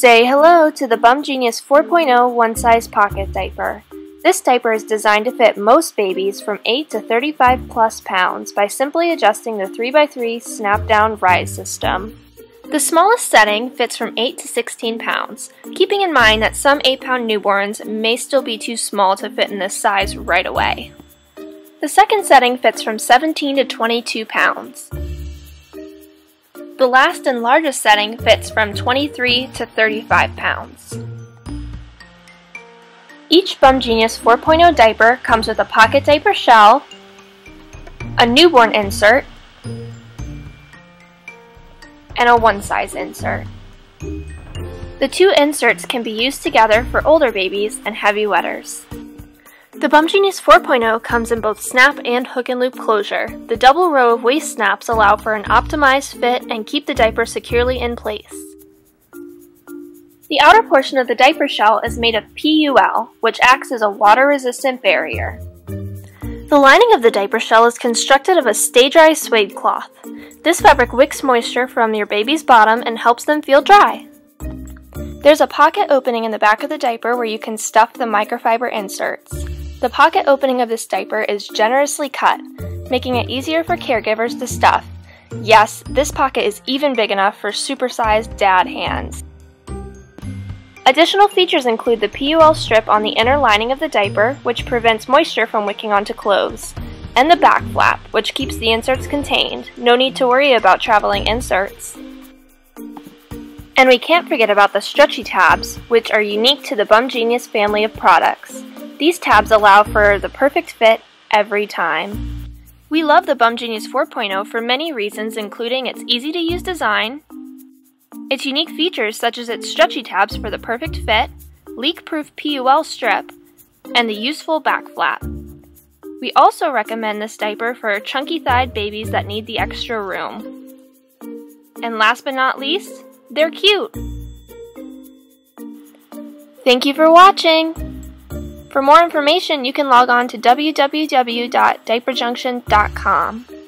Say hello to the bumGenius 4.0 one-size pocket diaper. This diaper is designed to fit most babies from 8 to 35 plus pounds by simply adjusting the 3x3 snap-down rise system. The smallest setting fits from 8 to 16 pounds, keeping in mind that some 8-pound newborns may still be too small to fit in this size right away. The second setting fits from 17 to 22 pounds. The last and largest setting fits from 23 to 35 pounds. Each bumGenius 4.0 diaper comes with a pocket diaper shell, a newborn insert, and a one-size insert. The two inserts can be used together for older babies and heavy wetters. The bumGenius 4.0 comes in both snap and hook and loop closure. The double row of waist snaps allow for an optimized fit and keep the diaper securely in place. The outer portion of the diaper shell is made of PUL, which acts as a water-resistant barrier. The lining of the diaper shell is constructed of a stay-dry suede cloth. This fabric wicks moisture from your baby's bottom and helps them feel dry. There's a pocket opening in the back of the diaper where you can stuff the microfiber inserts. The pocket opening of this diaper is generously cut, making it easier for caregivers to stuff. Yes, this pocket is even big enough for supersized dad hands. Additional features include the PUL strip on the inner lining of the diaper, which prevents moisture from wicking onto clothes, and the back flap, which keeps the inserts contained. No need to worry about traveling inserts. And we can't forget about the stretchy tabs, which are unique to the bumGenius family of products. These tabs allow for the perfect fit every time. We love the bumGenius 4.0 for many reasons, including its easy-to-use design, its unique features such as its stretchy tabs for the perfect fit, leak-proof PUL strip, and the useful back flap. We also recommend this diaper for chunky-thighed babies that need the extra room. And last but not least, they're cute! Thank you for watching! For more information, you can log on to www.diaperjunction.com.